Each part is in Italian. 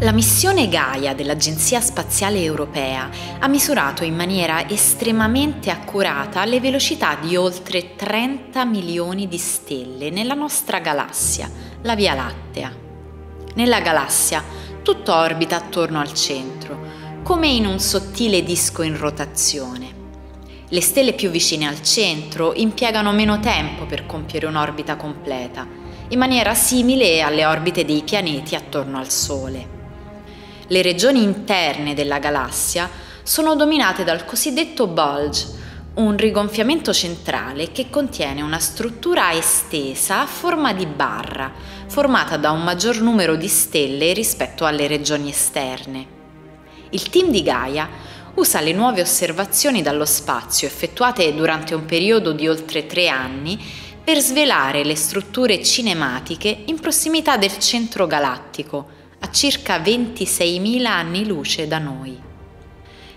La missione Gaia dell'Agenzia Spaziale Europea ha misurato in maniera estremamente accurata le velocità di oltre 30 milioni di stelle nella nostra galassia, la Via Lattea. Nella galassia tutto orbita attorno al centro, come in un sottile disco in rotazione. Le stelle più vicine al centro impiegano meno tempo per compiere un'orbita completa, in maniera simile alle orbite dei pianeti attorno al Sole. Le regioni interne della galassia sono dominate dal cosiddetto bulge, un rigonfiamento centrale che contiene una struttura estesa a forma di barra, formata da un maggior numero di stelle rispetto alle regioni esterne. Il team di Gaia usa le nuove osservazioni dallo spazio effettuate durante un periodo di oltre 3 anni per svelare le strutture cinematiche in prossimità del centro galattico, a circa 26.000 anni luce da noi.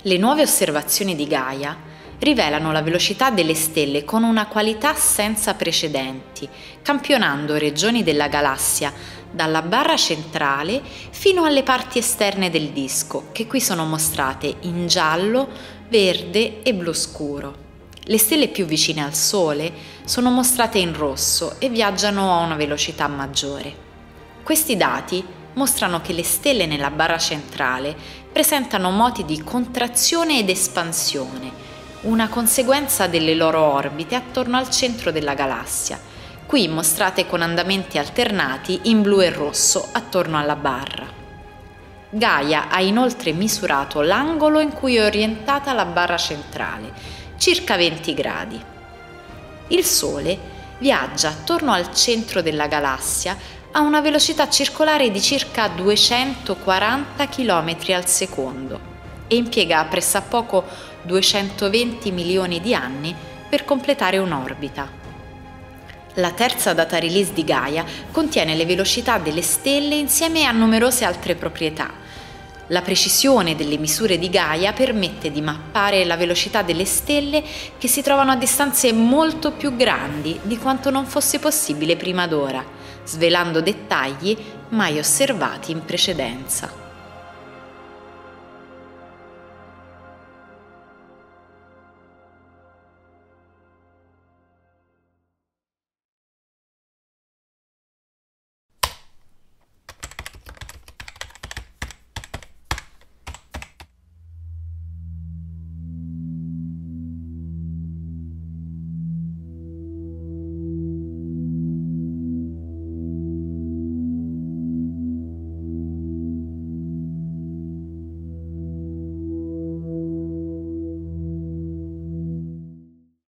Le nuove osservazioni di Gaia rivelano la velocità delle stelle con una qualità senza precedenti, campionando regioni della galassia dalla barra centrale fino alle parti esterne del disco, che qui sono mostrate in giallo, verde e blu scuro. Le stelle più vicine al Sole sono mostrate in rosso e viaggiano a una velocità maggiore. Questi dati mostrano che le stelle nella barra centrale presentano moti di contrazione ed espansione, una conseguenza delle loro orbite attorno al centro della galassia, qui mostrate con andamenti alternati in blu e rosso attorno alla barra. Gaia ha inoltre misurato l'angolo in cui è orientata la barra centrale, circa 20 gradi. Il Sole viaggia attorno al centro della galassia a una velocità circolare di circa 240 km al secondo e impiega pressappoco 220 milioni di anni per completare un'orbita. La terza data release di Gaia contiene le velocità delle stelle insieme a numerose altre proprietà. La precisione delle misure di Gaia permette di mappare la velocità delle stelle che si trovano a distanze molto più grandi di quanto non fosse possibile prima d'ora, svelando dettagli mai osservati in precedenza.